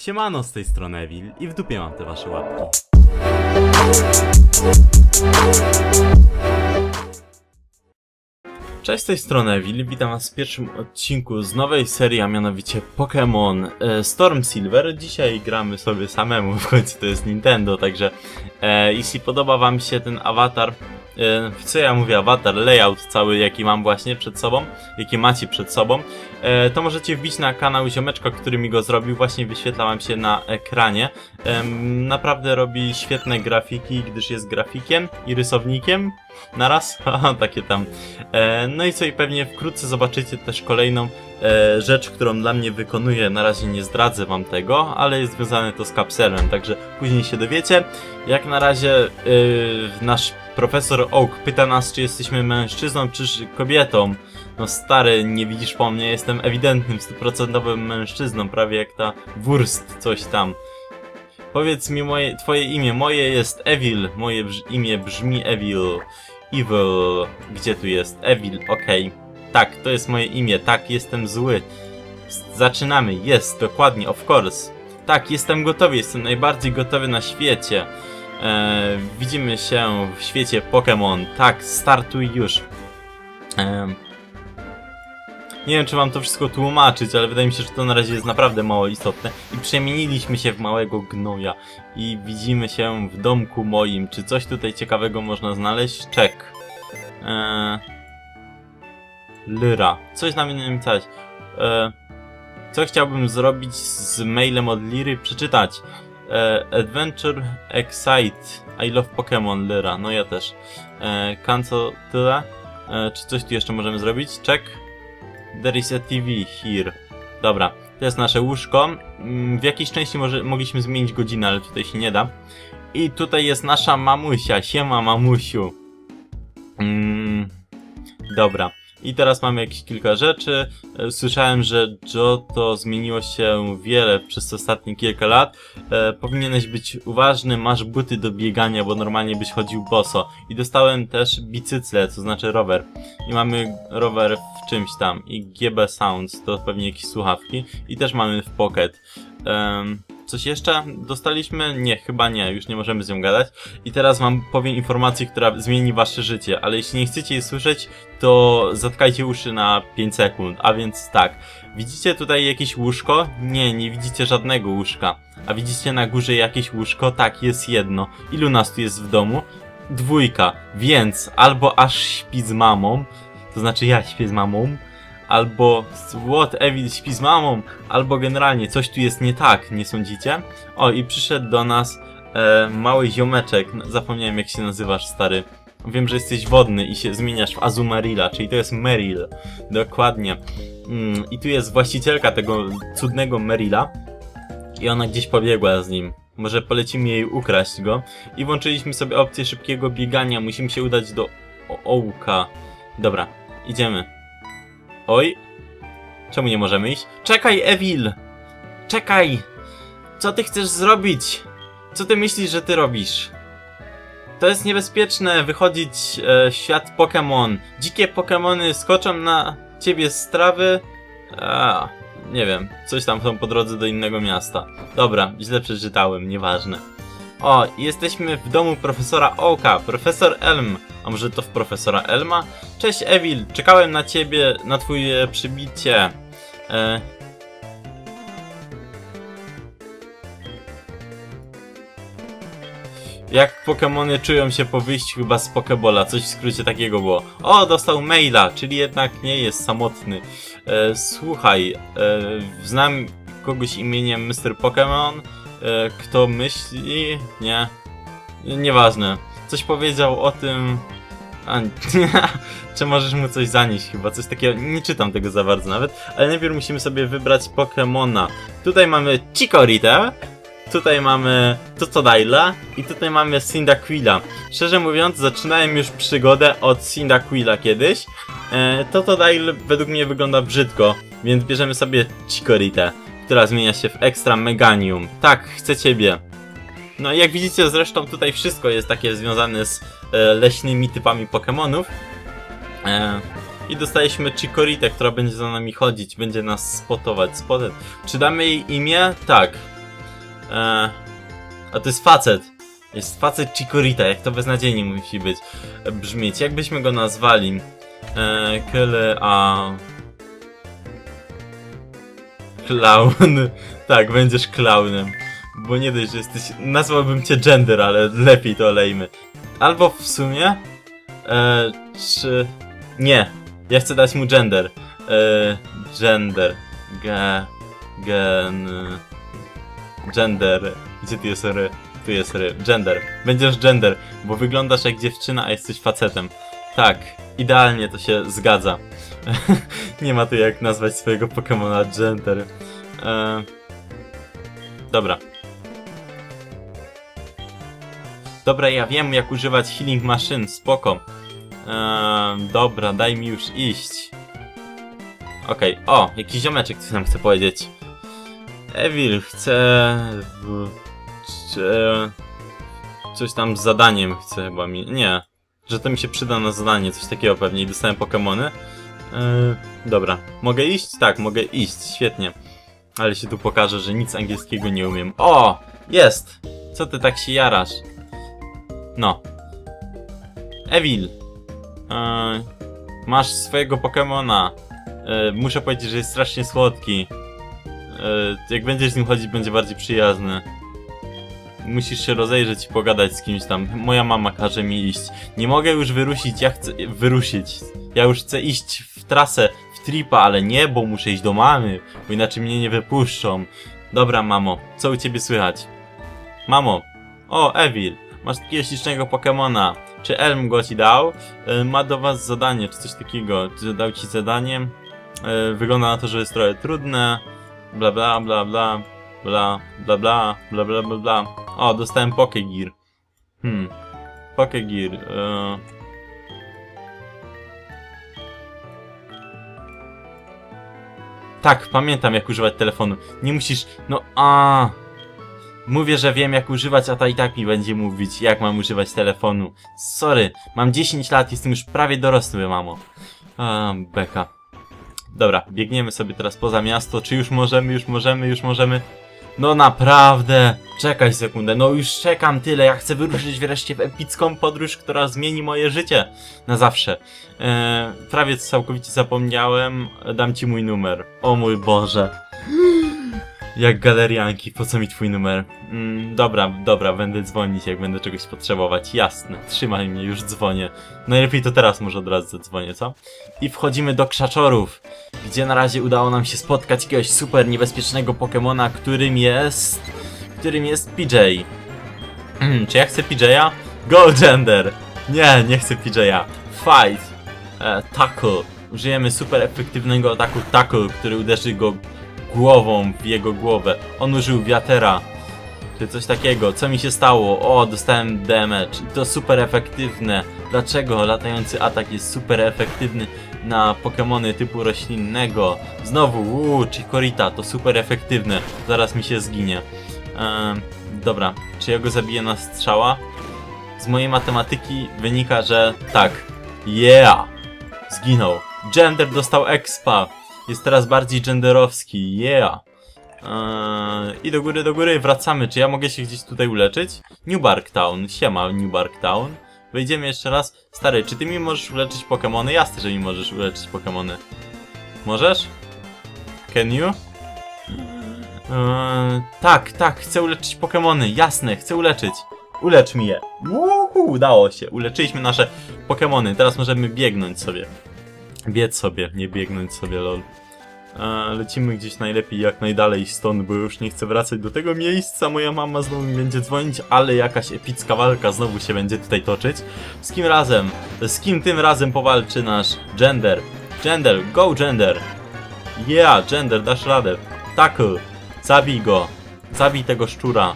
Siemano, z tej strony Evil i w dupie mam te wasze łapki. Cześć, z tej strony Evil, witam was w pierwszym odcinku z nowej serii, a mianowicie Pokémon Storm Silver. Dzisiaj gramy sobie samemu, w końcu to jest Nintendo, także jeśli podoba wam się ten awatar, co ja mówię, awatar, layout cały, jaki mam właśnie przed sobą, jaki macie przed sobą, to możecie wbić na kanał Ziomeczka, który mi go zrobił, właśnie wyświetla wam się na ekranie. Naprawdę robi świetne grafiki, gdyż jest grafikiem i rysownikiem naraz, takie tam. No i co, i pewnie wkrótce zobaczycie też kolejną rzecz, którą dla mnie wykonuje. Na razie nie zdradzę wam tego, ale jest związane to z kapselem, także później się dowiecie. Jak na razie nasz Profesor Oak pyta nas, czy jesteśmy mężczyzną, czy kobietą. No stary, nie widzisz po mnie, jestem ewidentnym, stuprocentowym mężczyzną, prawie jak ta wurst coś tam. Powiedz mi twoje imię. Moje jest Evil, moje imię brzmi Evil. Evil, gdzie tu jest? Evil, okej. Tak, to jest moje imię, tak, jestem zły. Zaczynamy, jest, dokładnie, of course. Tak, jestem gotowy, jestem najbardziej gotowy na świecie. Widzimy się w świecie Pokémon. Tak, startuj już. Nie wiem, czy wam to wszystko tłumaczyć, ale wydaje mi się, że to na razie jest naprawdę mało istotne. I przemieniliśmy się w małego gnoja. I widzimy się w domku moim. Czy coś tutaj ciekawego można znaleźć? Czek. Lyra. Coś na mnie napisać. Co chciałbym zrobić z mailem od Liry? Przeczytać. Adventure Excite. I love Pokémon, Lyra. No ja też. Cancel tyle. Czy coś tu jeszcze możemy zrobić? Czek. There is a TV here. Dobra, to jest nasze łóżko. W jakiejś części mogliśmy zmienić godzinę, ale tutaj się nie da. I tutaj jest nasza mamusia. Siema, mamusiu. Dobra. I teraz mamy jakieś kilka rzeczy. Słyszałem, że Joto zmieniło się wiele przez ostatnie kilka lat. Powinieneś być uważny, masz buty do biegania, bo normalnie byś chodził boso. I dostałem też bicycle, to znaczy rower. I mamy rower w czymś tam. I GB Sounds, to pewnie jakieś słuchawki. I też mamy w pocket. Coś jeszcze dostaliśmy? Nie, chyba nie, już nie możemy z nią gadać. I teraz wam powiem informację, która zmieni wasze życie, ale jeśli nie chcecie jej słyszeć, to zatkajcie uszy na 5 sekund, a więc tak. Widzicie tutaj jakieś łóżko? Nie, nie widzicie żadnego łóżka. A widzicie na górze jakieś łóżko? Tak, jest jedno. Ilu nas tu jest w domu? Dwójka, więc albo aż śpi z mamą, to znaczy ja śpię z mamą, albo what, Evil śpi z mamą, albo generalnie coś tu jest nie tak, nie sądzicie? O, i przyszedł do nas mały ziomeczek, zapomniałem jak się nazywasz, stary. Wiem, że jesteś wodny i się zmieniasz w Azumarilla, czyli to jest Meryl, dokładnie. I tu jest właścicielka tego cudnego Meryla i ona gdzieś pobiegła z nim. Może polecimy jej ukraść go. I włączyliśmy sobie opcję szybkiego biegania, musimy się udać do Ołka. Dobra, idziemy. Oj, czemu nie możemy iść? Czekaj, Evil! Czekaj! Co ty chcesz zrobić? Co ty myślisz, że ty robisz? To jest niebezpieczne, wychodzić w świat Pokémon. Dzikie Pokémony skoczą na ciebie z trawy. Nie wiem, coś tam są po drodze do innego miasta. Dobra, źle przeczytałem, nieważne. O, jesteśmy w domu profesora Oaka, profesor Elm. A może to w profesora Elma? Cześć, Evil, czekałem na ciebie, na twoje przybicie. Jak Pokémony czują się po wyjściu chyba z Pokebola, coś w skrócie takiego było. O, dostał maila, czyli jednak nie jest samotny. Słuchaj, znam kogoś imieniem Mr. Pokémon. Kto myśli? Nie. Nieważne. Coś powiedział o tym... Czy możesz mu coś zanieść chyba? Coś takiego... Nie czytam tego za bardzo nawet. Ale najpierw musimy sobie wybrać Pokemona. Tutaj mamy Chikorita. Tutaj mamy Totodile. I tutaj mamy Cyndaquila. Szczerze mówiąc, zaczynałem już przygodę od Cyndaquila kiedyś. Totodile według mnie wygląda brzydko. Więc bierzemy sobie Chikorita, która zmienia się w Ekstra Meganium. Tak, chcę ciebie. No i jak widzicie, zresztą tutaj wszystko jest takie związane z leśnymi typami Pokemonów. I dostaliśmy Chikorita, która będzie za nami chodzić, będzie nas spotować. Czy damy jej imię? Tak. A to jest facet. Jest facet Chikorita, jak to beznadziejnie musi być. Brzmieć. Jak byśmy go nazwali? Clown. Tak, będziesz clownem. Bo nie dość, że jesteś... Nazwałbym cię gender, ale lepiej to olejmy. Albo w sumie... czy... Nie. Ja chcę dać mu gender. Gender. Gender. Gdzie tu jest ry? Tu jest ry. Gender. Będziesz gender, bo wyglądasz jak dziewczyna, a jesteś facetem. Tak. Idealnie to się zgadza. Nie ma tu jak nazwać swojego Pokemona gender. Dobra. Dobra, ja wiem jak używać healing machine, spoko. Dobra, daj mi już iść. Okej, o, jakiś ziomeczek coś nam chce powiedzieć. Evil chce... Coś tam z zadaniem chce chyba mi... Nie, że to mi się przyda na zadanie, coś takiego pewnie i dostałem Pokemony. Dobra, mogę iść? Tak, mogę iść, świetnie. Ale się tu pokaże, że nic angielskiego nie umiem. O! Jest! Co ty tak się jarasz? No. Evil! Masz swojego Pokemona. Muszę powiedzieć, że jest strasznie słodki. Jak będziesz z nim chodzić, będzie bardziej przyjazny. Musisz się rozejrzeć i pogadać z kimś tam. Moja mama każe mi iść. Nie mogę już wyruszyć, ja chcę... Wyruszyć. Ja już chcę iść w trasę, w tripa, ale nie, bo muszę iść do mamy. Bo inaczej mnie nie wypuszczą. Dobra, mamo. Co u ciebie słychać? Mamo. O, Evil. Masz takiego ślicznego Pokemona. Czy Elm go ci dał? Ma do was zadanie, czy coś takiego. Czy dał ci zadanie? Wygląda na to, że jest trochę trudne. Bla bla bla bla. Bla bla bla bla bla bla bla. O, dostałem Pokegear. Pokegear. Tak, pamiętam jak używać telefonu. Nie musisz... No a. Mówię, że wiem jak używać, a ta i tak mi będzie mówić, jak mam używać telefonu. Sorry, mam 10 lat, jestem już prawie dorosły, mamo. Beka. Dobra, biegniemy sobie teraz poza miasto. Czy już możemy, już możemy? No naprawdę! Czekaj sekundę, no już czekam tyle, ja chcę wyruszyć wreszcie w epicką podróż, która zmieni moje życie. Na zawsze. Prawie całkowicie zapomniałem, dam ci mój numer. O mój Boże. Jak galerianki, po co mi twój numer? Dobra, dobra, będę dzwonić jak będę czegoś potrzebować, jasne. Trzymaj mnie, już dzwonię. Najlepiej to teraz może od razu zadzwonię, co? I wchodzimy do Krzaczorów, gdzie na razie udało nam się spotkać jakiegoś super niebezpiecznego Pokemona, którym jest PJ. Czy ja chcę PJ'a? Goldender! Nie, nie chcę PJ'a. Fight! Tackle. Użyjemy super efektywnego ataku Tackle, który uderzy go głową w jego głowę. On użył wiatera. Czy coś takiego. Co mi się stało? O, dostałem damage. I to super efektywne. Dlaczego latający atak jest super efektywny na Pokemony typu roślinnego? Znowu, Chikorita. To super efektywne. Zaraz mi się zginie. Dobra. Czy ja go zabiję na strzała? Z mojej matematyki wynika, że tak. Yeah! Zginął. Gender dostał expa. Jest teraz bardziej genderowski, yeah! I do góry, wracamy. Czy ja mogę się gdzieś tutaj uleczyć? New Bark Town, siema New Bark Town. Wejdziemy jeszcze raz. Stary, czy ty mi możesz uleczyć Pokemony? Jasne, że mi możesz uleczyć Pokemony. Możesz? Can you? Tak, tak, chcę uleczyć Pokemony, jasne, chcę uleczyć. Ulecz mi je. Udało się, uleczyliśmy nasze Pokemony, teraz możemy biegnąć sobie. Biec sobie, nie biegnąć sobie, lol. Lecimy gdzieś najlepiej, jak najdalej stąd, bo już nie chcę wracać do tego miejsca. Moja mama znowu mi będzie dzwonić, ale jakaś epicka walka znowu się będzie tutaj toczyć. Z kim razem? Z kim tym razem powalczy nasz gender? Gender, go gender! Yeah, gender, dasz radę. Tackle, zabij go. Zabij tego szczura.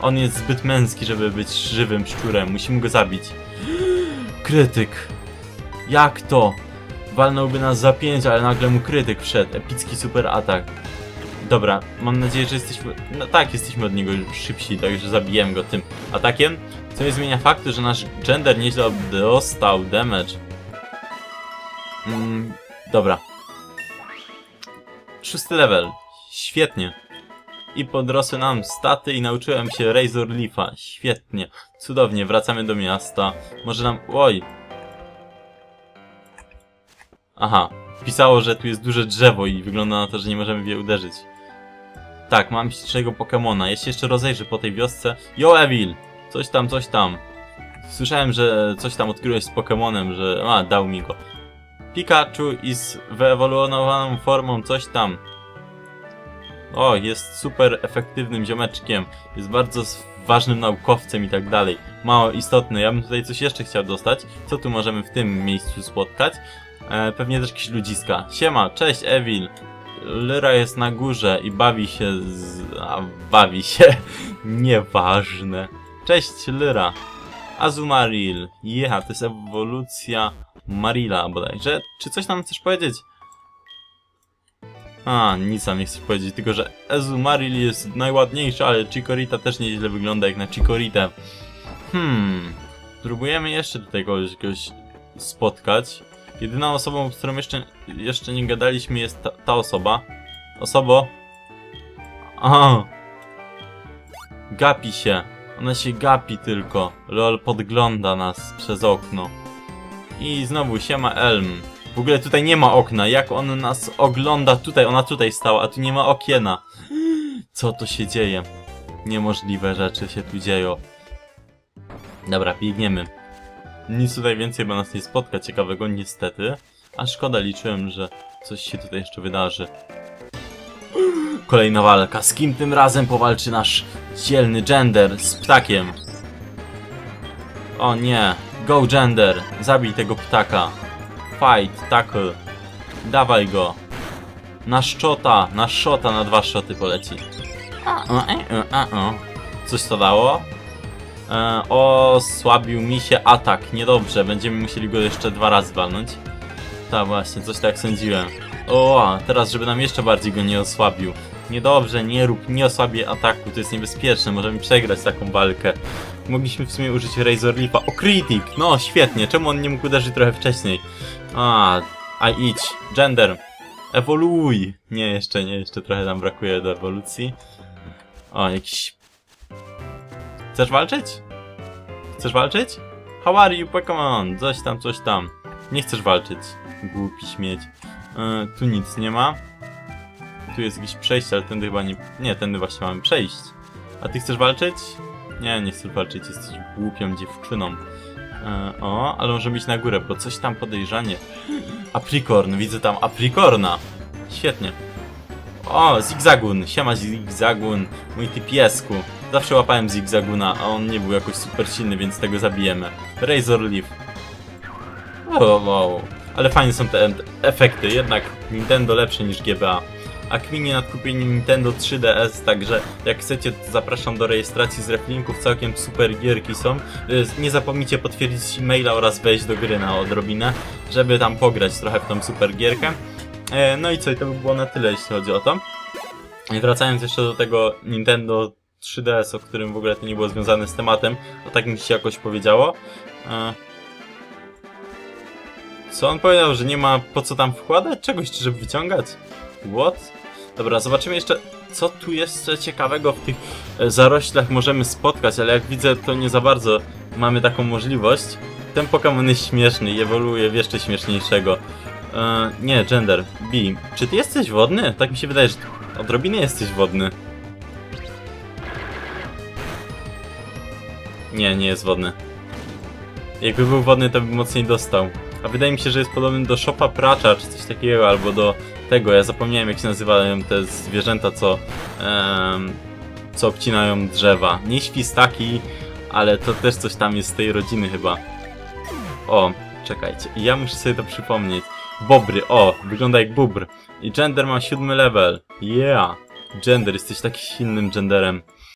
On jest zbyt męski, żeby być żywym szczurem. Musimy go zabić. Krytyk. Jak to? Walnąłby nas za 5, ale nagle mu krytyk wszedł. Epicki super atak. Dobra, mam nadzieję, że jesteśmy... No tak, jesteśmy od niego szybsi, także zabijemy go tym atakiem. Co nie zmienia faktu, że nasz gender nieźle dostał damage. Dobra. 6. level. Świetnie. i podrosły nam staty i nauczyłem się Razor Leafa. Świetnie, cudownie, wracamy do miasta. Może nam... Oj! Aha, pisało, że tu jest duże drzewo i wygląda na to, że nie możemy je uderzyć. Tak, mam ślicznego Pokemona. Ja się jeszcze rozejrzę po tej wiosce. Yo, Evil! Coś tam, coś tam. Słyszałem, że coś tam odkryłeś z Pokemonem, że... A, dał mi go. Pikachu i z wyewoluowaną formą coś tam. O, jest super efektywnym ziomeczkiem. Jest bardzo ważnym naukowcem i tak dalej. Mało istotny. Ja bym tutaj coś jeszcze chciał dostać. Co tu możemy w tym miejscu spotkać? Pewnie też jakieś ludziska. Siema, cześć Evil. Lyra jest na górze i bawi się z... A, bawi się. Nieważne. Cześć Lyra. Azumarill. Yeah, to jest ewolucja Marilla bodajże. Czy coś nam chcesz powiedzieć? A, nic nam nie chcesz powiedzieć, tylko że Azumarill jest najładniejszy, ale Chikorita też nieźle wygląda jak na Chikoritę. Spróbujemy jeszcze tutaj kogoś spotkać. Jedyną osobą, z którą jeszcze nie gadaliśmy jest ta osoba. Osobo? O! Gapi się. Ona się gapi tylko. Lol, podgląda nas przez okno. I znowu siema Elm. W ogóle tutaj nie ma okna. Jak on nas ogląda tutaj? Ona tutaj stała, a tu nie ma okiena. Co to się dzieje? Niemożliwe rzeczy się tu dzieją. Dobra, biegniemy. Nic tutaj więcej by nas nie spotka ciekawego, niestety. A szkoda, liczyłem, że coś się tutaj jeszcze wydarzy. Kolejna walka. Z kim tym razem powalczy nasz dzielny gender? Z ptakiem. O nie. Go gender. Zabij tego ptaka. Fight. Tackle. Dawaj go. Na szczota. Na szota. Na dwa szoty poleci. Coś to dało? Osłabił mi się atak. Niedobrze. Będziemy musieli go jeszcze dwa razy walnąć. Tak właśnie. Coś tak sądziłem. O, teraz żeby nam jeszcze bardziej go nie osłabił. Niedobrze, nie rób, nie osłabiaj ataku, to jest niebezpieczne, możemy przegrać taką walkę. Mogliśmy w sumie użyć Razor Leafa. O, Critic! No, świetnie, czemu on nie mógł uderzyć trochę wcześniej? A idź, gender, ewoluuj! Nie, jeszcze trochę nam brakuje do ewolucji. O, jakiś... Chcesz walczyć? Chcesz walczyć? How are you, Pokémon? Coś tam, coś tam. Nie chcesz walczyć, głupi śmieć. Tu nic nie ma. Tu jest jakieś przejście, ale tędy chyba nie... Nie, tędy właśnie mamy przejść. A ty chcesz walczyć? Nie, nie chcesz walczyć, jesteś głupią dziewczyną. O, ale możemy iść na górę, bo coś tam podejrzanie. Apricorn, widzę tam Apricorna. Świetnie. O, Zigzagoon, siema Zigzagoon, mój ty piesku. Zawsze łapałem Zigzagoona, a on nie był jakoś super silny, więc tego zabijemy. Razor Leaf. Wow. Ale fajne są te efekty, jednak Nintendo lepsze niż GBA. A kminie nad kupieniem Nintendo 3DS, także jak chcecie, to zapraszam do rejestracji z reflinków, całkiem super gierki są. Nie zapomnijcie potwierdzić e-maila oraz wejść do gry na odrobinę, żeby tam pograć trochę w tą super gierkę. No i co, i to by było na tyle, jeśli chodzi o to. I wracając jeszcze do tego Nintendo 3DS, o którym w ogóle to nie było związane z tematem, a tak mi się jakoś powiedziało. Co on powiedział, że nie ma po co tam wkładać czegoś, żeby wyciągać? What? Dobra, zobaczymy jeszcze, co tu jeszcze ciekawego w tych zaroślach możemy spotkać, ale jak widzę, to nie za bardzo mamy taką możliwość. Ten Pokémon jest śmieszny i ewoluuje w jeszcze śmieszniejszego. Nie, gender. B. Czy ty jesteś wodny? Tak mi się wydaje, że odrobinę jesteś wodny. Nie, nie jest wodny. Jakby był wodny, to by mocniej dostał. A wydaje mi się, że jest podobny do Szopa Pracza, czy coś takiego, albo do tego, ja zapomniałem jak się nazywają te zwierzęta, co obcinają drzewa. Nie świstaki, ale to też coś tam jest z tej rodziny chyba. O, czekajcie, ja muszę sobie to przypomnieć. Bobry, o, wygląda jak bóbr. I gender ma 7. level. Yeah! Gender, jesteś taki silnym genderem.